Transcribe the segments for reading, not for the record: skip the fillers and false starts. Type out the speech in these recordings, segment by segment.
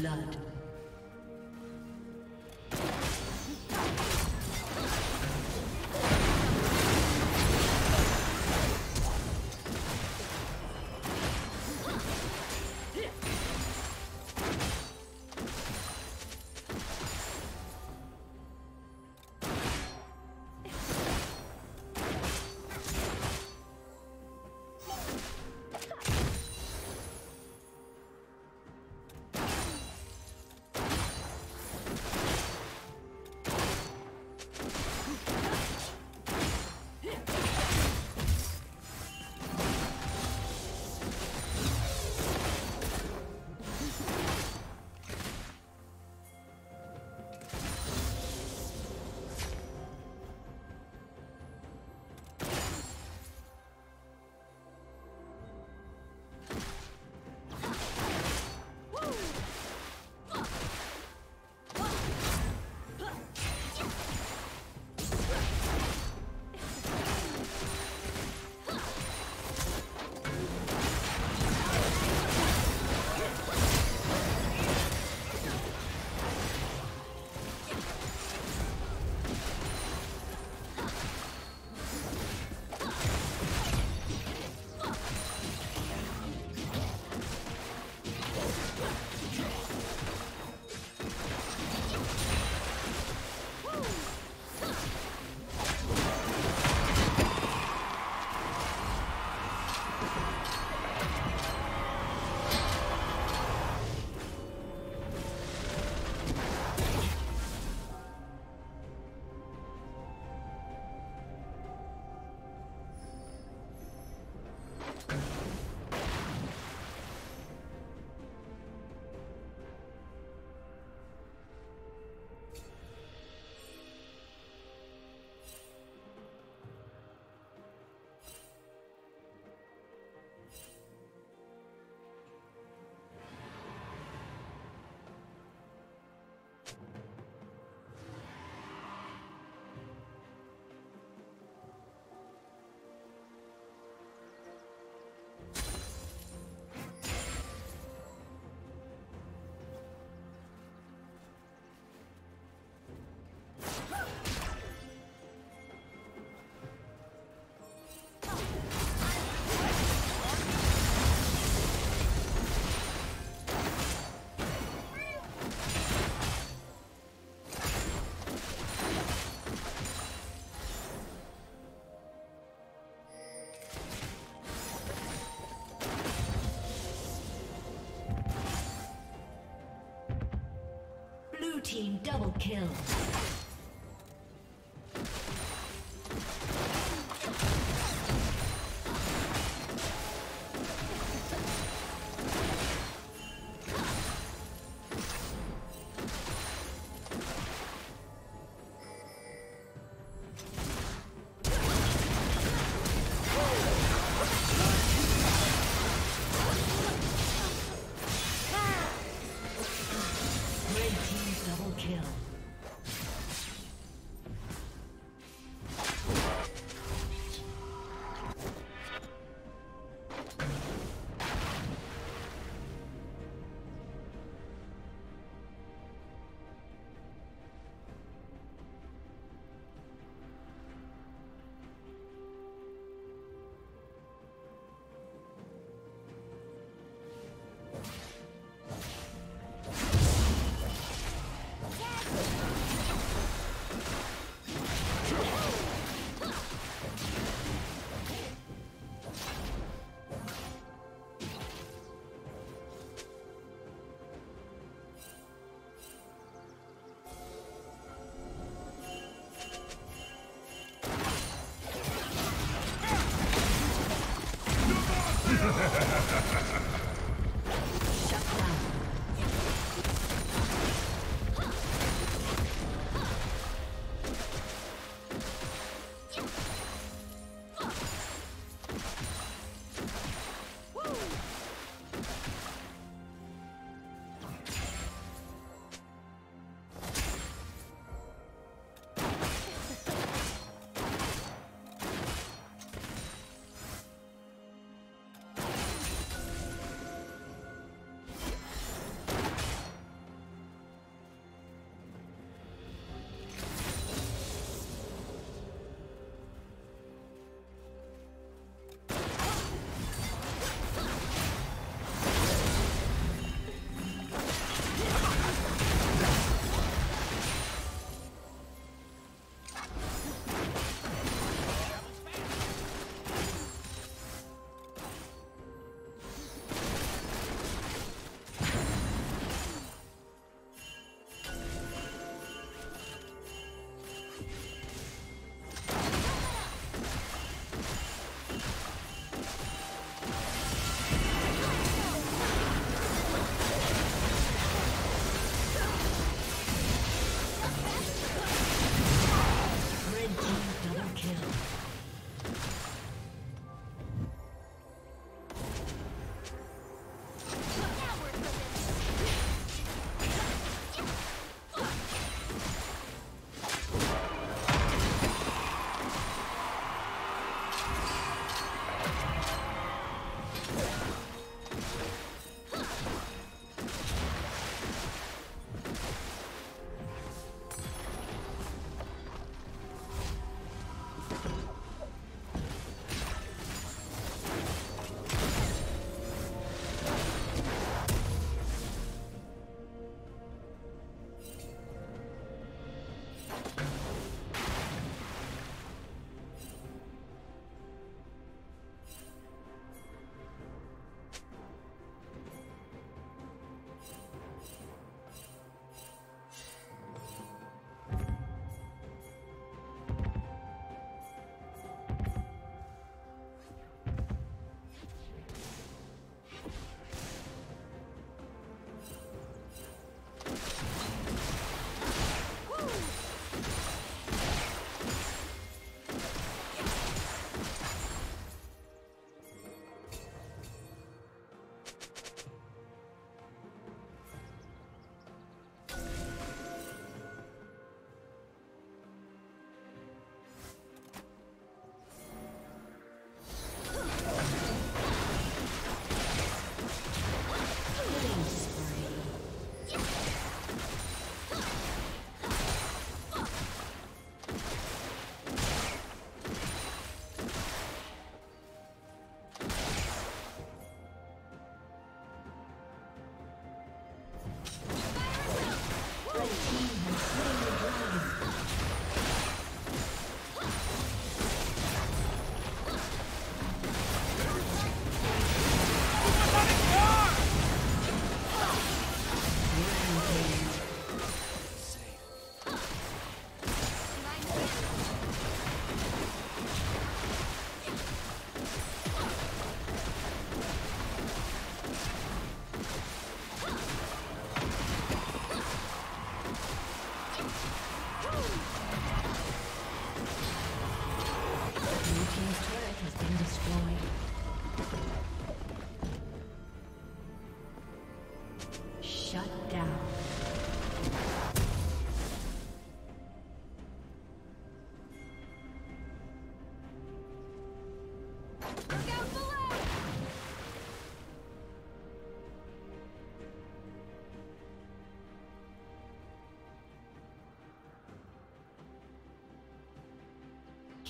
blood. Team double kill. Double kill.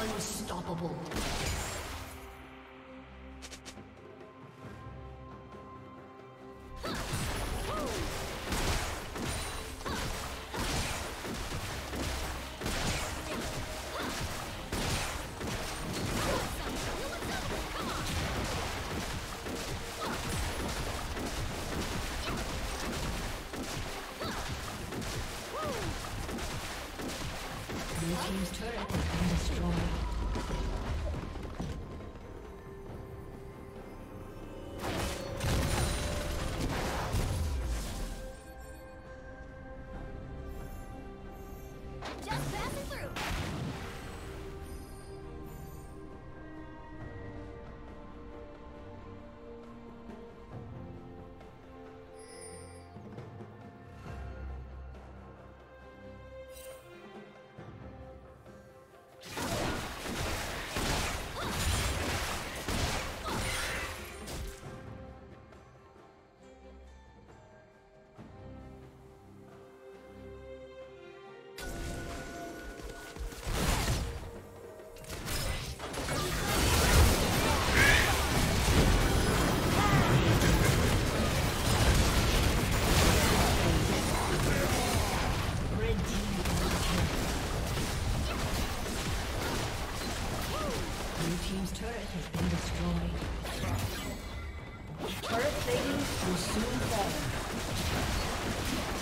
Unstoppable. Turret plating will soon fall.